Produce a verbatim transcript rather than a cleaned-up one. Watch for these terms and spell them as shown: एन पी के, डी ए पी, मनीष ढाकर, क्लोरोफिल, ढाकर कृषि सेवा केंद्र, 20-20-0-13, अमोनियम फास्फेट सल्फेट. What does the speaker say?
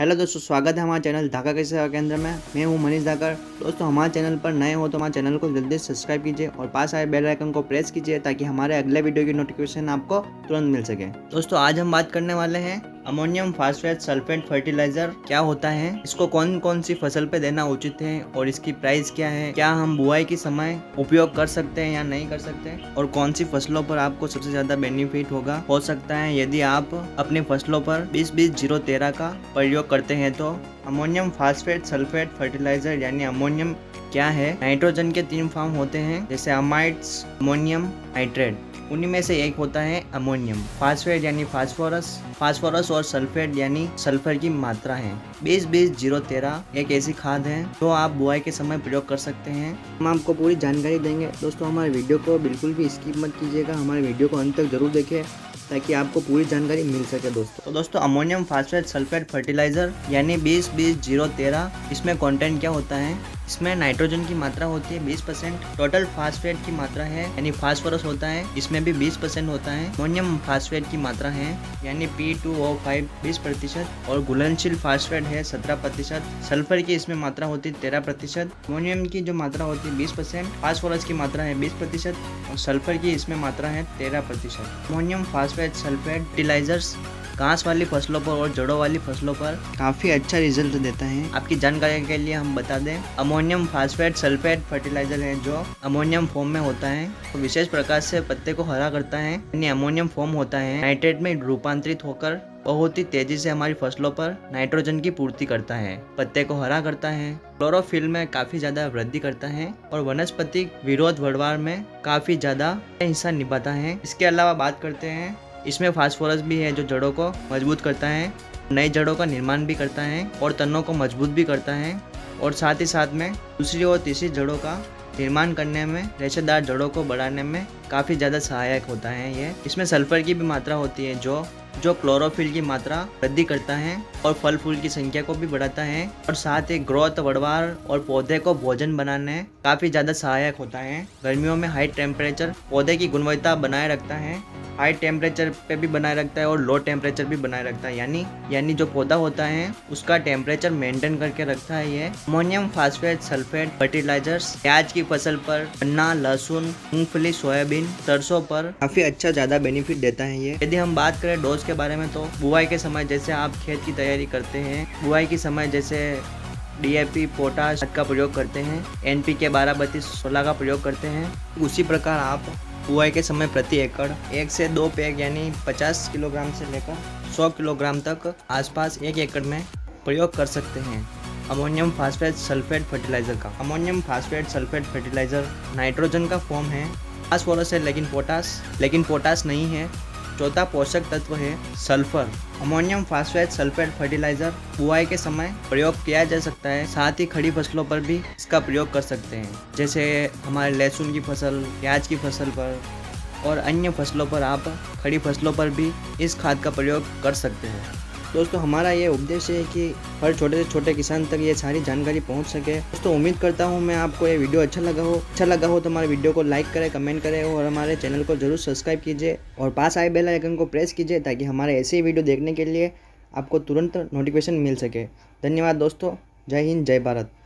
Hello दोस्तों, स्वागत है हमारे चैनल ढाकर कृषि सेवा केंद्र में। मैं हूं मनीष ढाकर। दोस्तों, हमारे चैनल पर नए हो तो हमारे चैनल को जल्दी सब्सक्राइब कीजिए और पास आए बेल आइकन को प्रेस कीजिए ताकि हमारे अगले वीडियो की नोटिफिकेशन आपको तुरंत मिल सके। दोस्तों, आज हम बात करने वाले हैं अमोनियम फास्फेट सल्फेट फर्टिलाइजर क्या होता है, इसको कौन कौन सी फसल पे देना उचित है और इसकी प्राइस क्या है, क्या हम बुआई के समय उपयोग कर सकते हैं या नहीं कर सकते, और कौन सी फसलों पर आपको सबसे ज्यादा बेनिफिट होगा हो सकता है यदि आप अपनी फसलों पर बीस बीस जीरो तेरह का प्रयोग करते हैं। तो अमोनियम फास्फेट सल्फेट फर्टिलाइजर यानी अमोनियम क्या है? नाइट्रोजन के तीन फॉर्म होते हैं, जैसे अमाइड्स, अमोनियम नाइट्रेट, उन्हीं में से एक होता है अमोनियम। फास्फेट यानी फास्फोरस फास्फोरस और सल्फेट यानी सल्फर की मात्रा है। बीस बीस जीरो तेरह एक ऐसी खाद है जो आप बुआई के समय प्रयोग कर सकते हैं। हम आपको पूरी जानकारी देंगे। दोस्तों, हमारे वीडियो को बिल्कुल भी स्किप मत कीजिएगा, हमारे वीडियो को अंत तक जरूर देखें ताकि आपको पूरी जानकारी मिल सके। दोस्तों तो दोस्तों अमोनियम फास्फेट सल्फेट फर्टिलाइजर यानी बीस बीस जीरो तेरह, इसमें कंटेंट क्या होता है? इसमें नाइट्रोजन की मात्रा होती है बीस परसेंट, टोटल फास्फेट की मात्रा है यानी फास्फोरस होता है, इसमें भी बीस परसेंट होता है। अमोनियम फास्फेट की मात्रा है यानी पी टू ओ फाइव बीस प्रतिशत और घुलनशील फास्फेट है सत्रह प्रतिशत। सल्फर की इसमें मात्रा होती है तेरह प्रतिशत। अमोनियम की जो मात्रा होती है बीस परसेंट, फास्फोरस की मात्रा है बीस प्रतिशत और सल्फर की इसमें मात्रा है तेरह प्रतिशत। अमोनियम फास्फेट सल्फेट फर्टिलाइजर्स घास वाली फसलों पर और जड़ों वाली फसलों पर काफी अच्छा रिजल्ट देता है। आपकी जानकारी के लिए हम बता दें, अमोनियम फास्फेट सल्फेट फर्टिलाइजर है जो अमोनियम फॉर्म में होता है, तो विशेष प्रकार से पत्ते को हरा करता है यानी अमोनियम फॉर्म होता है, नाइट्रेट में रूपांतरित होकर बहुत ही तेजी से हमारी फसलों पर नाइट्रोजन की पूर्ति करता है, पत्ते को हरा करता है, क्लोरोफिल में काफी ज्यादा वृद्धि करता है और वनस्पति विरोध बढ़वार में काफी ज्यादा हिस्सा निभाता है। इसके अलावा बात करते हैं, इसमें फास्फोरस भी है जो जड़ों को मजबूत करता है, नई जड़ों का निर्माण भी करता है और तनों को मजबूत भी करता है, और साथ ही साथ में दूसरी और तीसरी जड़ों का निर्माण करने में, रेशेदार जड़ों को बढ़ाने में काफ़ी ज़्यादा सहायक होता है ये। इसमें सल्फर की भी मात्रा होती है जो जो क्लोरोफिल की मात्रा वृद्धि करता है और फल फूल की संख्या को भी बढ़ाता है, और साथ ही ग्रोथ बढ़वार और पौधे को भोजन बनाने काफ़ी ज़्यादा सहायक होता है। गर्मियों में हाई टेम्परेचर पौधे की गुणवत्ता बनाए रखता है, हाई टेम्परेचर पे भी बनाए रखता है और लो टेम्परेचर भी बनाए रखता है, यानी यानी जो पौधा होता है उसका टेम्परेचर मेंटेन करके रखता है ये। अमोनियम फास्फेट सल्फेट फर्टिलाइजर्स प्याज की फसल पर, गन्ना, लहसुन, मूंगफली, सोयाबीन, सरसों पर काफी अच्छा ज्यादा बेनिफिट देता है ये। यदि हम बात करें डोज के बारे में, तो बुआई के समय जैसे आप खेत की तैयारी करते हैं, बुआई के समय जैसे डी ए पी, पोटाश का प्रयोग करते हैं, एन पी के बारह बत्तीस सोलह का प्रयोग करते हैं, उसी प्रकार आप बुआई के समय प्रति एकड़ एक से दो पैक यानी पचास किलोग्राम से लेकर सौ किलोग्राम तक आसपास एक एकड़ में प्रयोग कर सकते हैं अमोनियम फास्फेट सल्फेट फर्टिलाइजर का। अमोनियम फास्फेट सल्फेट fertiliser nitrogen का फॉर्म है, फास्फोरस है लेकिन पोटास लेकिन पोटास नहीं है, चौथा पोषक तत्व है sulphur. अमोनियम फास्फेट सल्फेट fertiliser बुआई के समय प्रयोग किया जा सकता है, साथ ही खड़ी फसलों पर भी इसका प्रयोग कर सकते हैं, जैसे हमारे लहसुन की फसल, प्याज की फसल पर और अन्य फसलों पर, आप खड़ी फसलों पर भी इस खाद का प्रयोग कर सकते हैं। दोस्तों, हमारा ये उद्देश्य है कि हर छोटे से छोटे किसान तक ये सारी जानकारी पहुंच सके। दोस्तों, उम्मीद करता हूं मैं आपको ये वीडियो अच्छा लगा हो अच्छा लगा हो तो हमारे वीडियो को लाइक करें, कमेंट करें और हमारे चैनल को जरूर सब्सक्राइब कीजिए और पास आए बेल आइकन को प्रेस कीजिए ताकि हमारे ऐसे ही वीडियो देखने के लिए आपको तुरंत नोटिफिकेशन मिल सके। धन्यवाद दोस्तों, जय हिंद, जय भारत।